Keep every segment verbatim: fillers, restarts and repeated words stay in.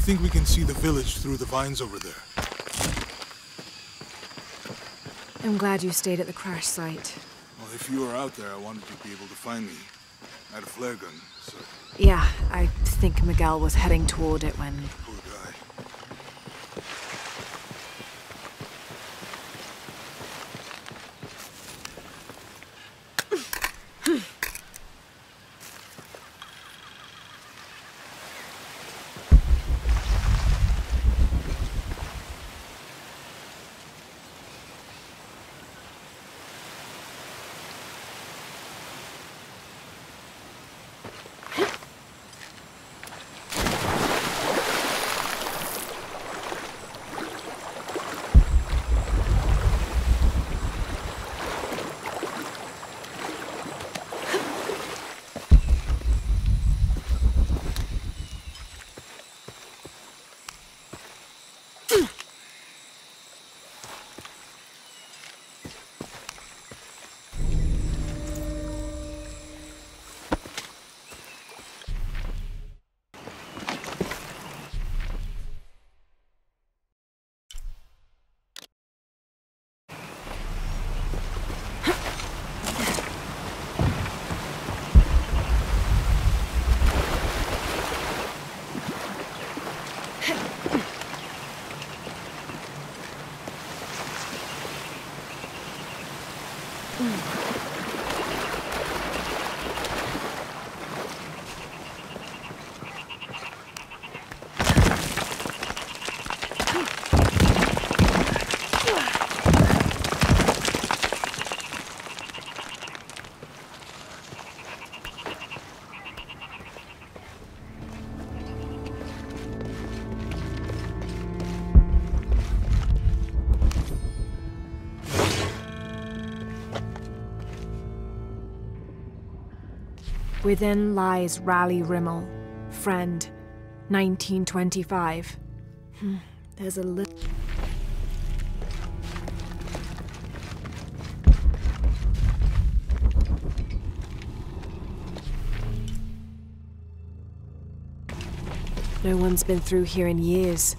I think we can see the village through the vines over there. I'm glad you stayed at the crash site. Well, if you were out there, I wanted you to be able to find me. I had a flare gun, so... Yeah, I think Miguel was heading toward it when... Poor guy. Within lies Raleigh Rimmel, friend, nineteen twenty-five. Hmm, there's a little... No one's been through here in years.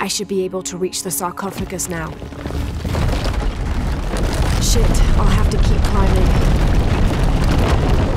I should be able to reach the sarcophagus now. Shit, I'll have to keep climbing.